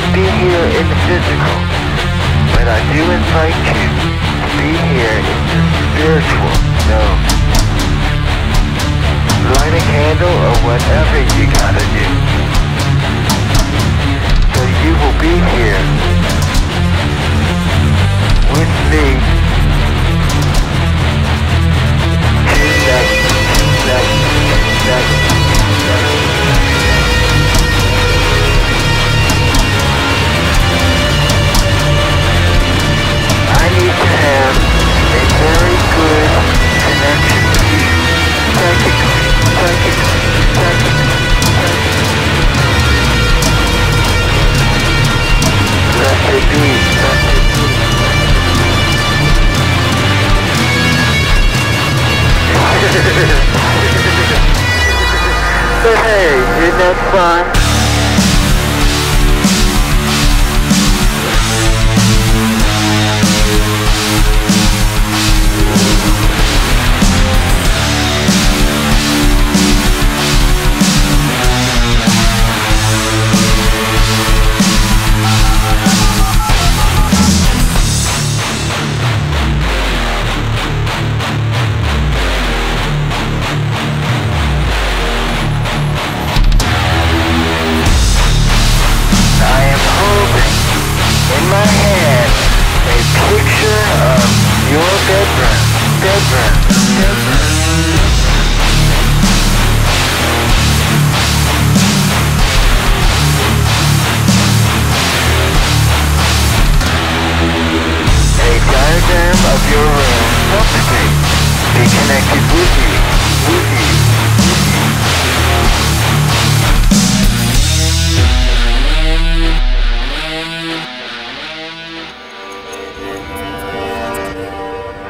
can be here in the physical, but I do invite you to be here in the spiritual zone. Light a candle or whatever you gotta do, so you will be here with me. But hey, isn't that fun?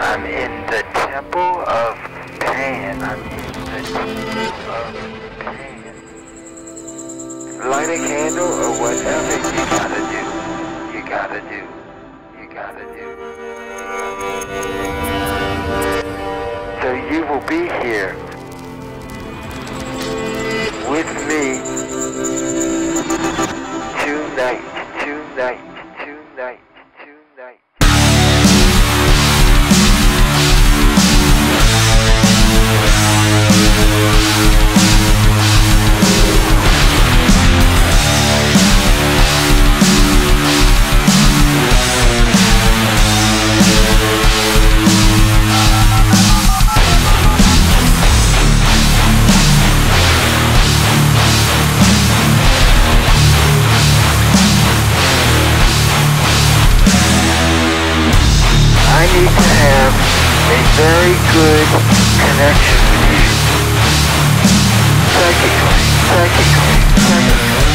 I'm in the temple of Pan. I'm in the temple of Pan. Light a candle or whatever you gotta do. You gotta do. You gotta do. So you will be here with me tonight, tonight, tonight. I need to have a very good connection with you. Psychically, psychically, psychically.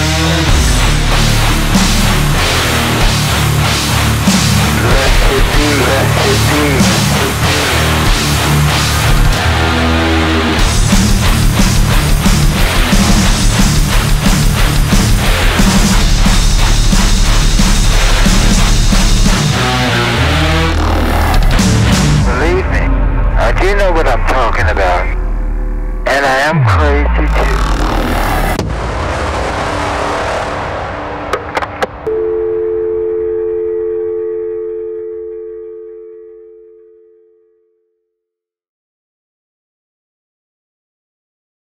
Blessed be, blessed be.